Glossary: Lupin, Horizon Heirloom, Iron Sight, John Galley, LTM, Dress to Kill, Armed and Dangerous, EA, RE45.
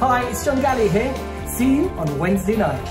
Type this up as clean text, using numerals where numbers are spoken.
Hi, it's John Galley here. See you on Wednesday night.